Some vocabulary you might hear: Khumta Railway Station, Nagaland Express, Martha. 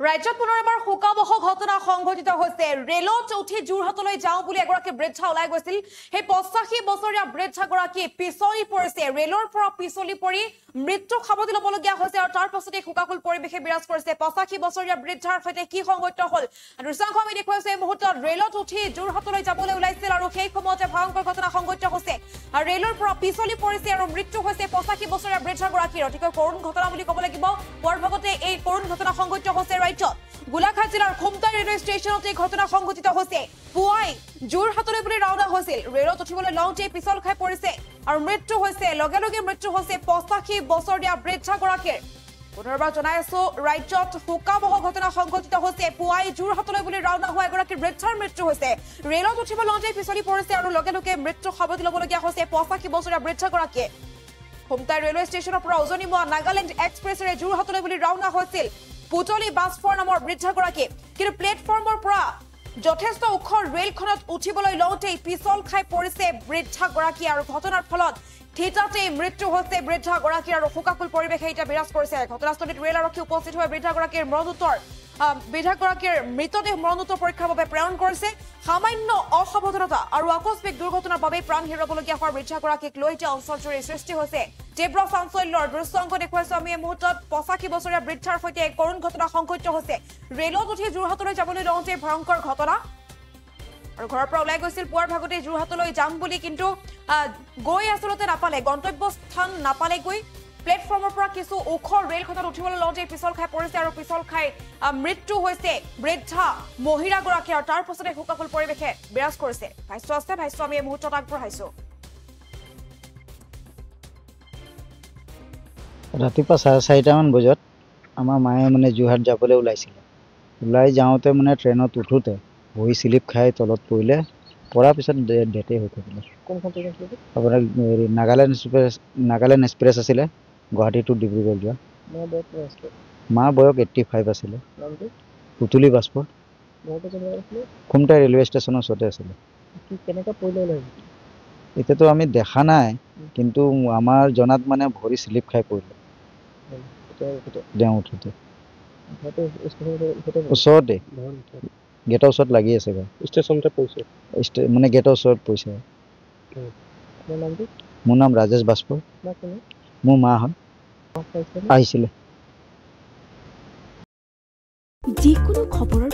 Rajat Punorabar Hokabohok Hotana Hongo Hose, Relo Choti Jurhatolo Jaupuli Goraki Bridge Halagosil, Heposaki Bosoria Bridge Hagoraki, Pisoli Porse, Relor Pro Pisoli Pori, Mritu Hamadilopologia Hose or Tarposite Hukakul Pori Behaviors for Seposaki Bosoria Bridge Harfeteki Hongo Tohol, and Rusan Comedy Quase Hotel, Relo Toti, Jurhatolo Jabolo Laisel or Kakomot of Hongo Hotana Hongo Hose, a Relor Pro Pisoli Porse or Mritu Hose, Posaki Bosoria Bridge Hagoraki, Rotiko Korun Kotamuli Kobolakibo, Warbote, eight Korun Hotana Hongo Hose. Gulakhat jilar Khumta railway station te ghotona khongghotito hoise puai Jorhatole pore rauna hosil railot uthibole longte pisol khai porise aru mrityu hoise loge loge mrityu hoise 85 bosoria bridge gorake punorbar jonaiso rajyot hukaboh ghotona khongghotito hoise puai Jorhatole pore rauna hua gorake bridge mrityu hoise railot uthibole longte pisoli porise aru loge loge mrityu khabot lobologia hoise 85 bosoria bridge gorake Khumta railway station opor ozoni mo Nagaland Express re Jorhatole pore rauna hosil Putoli bus for number Bridja Goraki, Kir platform or bra. Jotesto Ukor rail connot Utibolo Lote, Pisol Kai Porise, Bridja Goraki, or Hotona Polot, Tita Tame, Ritu Hose, Bridja Goraki, or Hukakul Poribekata, Biras Corsair, Hotastonic Rail or Cuposito, Bridja Goraki, Mrodutor, Bridja Goraki, Mito de Mrodutor for Kabobe Brown Corse, Hamaino, Ohapotota, Aruakos Begurgotona Babe, Brown Hirobologia for Bridja Goraki, Loita, on Soldier, Sister Hose. Debra Sansoy Lord, Rusongo de Quasami Motor, Posaki Bosora Bridger for the Corn Cotona Honko Jose, Relo to his Ruhatolo Jabuli Donte, Bronkor Cotona, or Corporal Legosil, Porpagote, Ruhatolo Jambulik into Goya Solota Napale, Gonto Boston, Napalegui, Platform of Prakisu, Uko, Rail Cototual Lotte, Pisol Kai Porisa or Pisol Kai, Mritu Hose, Bridha, Mohira Goraki or Tarposone Hukakul Poribeke, Beras Corse, I saw step, I saw me a Mutotan for Haiso. Ratipa Saitaman Bujot, Ama Maya Mane Juhad Japole Lysila. Ulai Jaute Mune Treno Tutute, Ui Silip Kai Tolot Pule, Porapisan de Dete Hotel. Nagaland Express Asile, Gotti to Dibrigolja. Ma Boyok 85 Asile. Putuli Baspo. Khumta Railway Station of Sotesile. Iteto Ami Dehanae, Kintu Amar Jonat Mane, Hori Silip Kai Pule. Down to the sword day. Get out like yes ago. Station to push it. Money get out sword push it. Munam Rajas Baspo Mumaha Isle.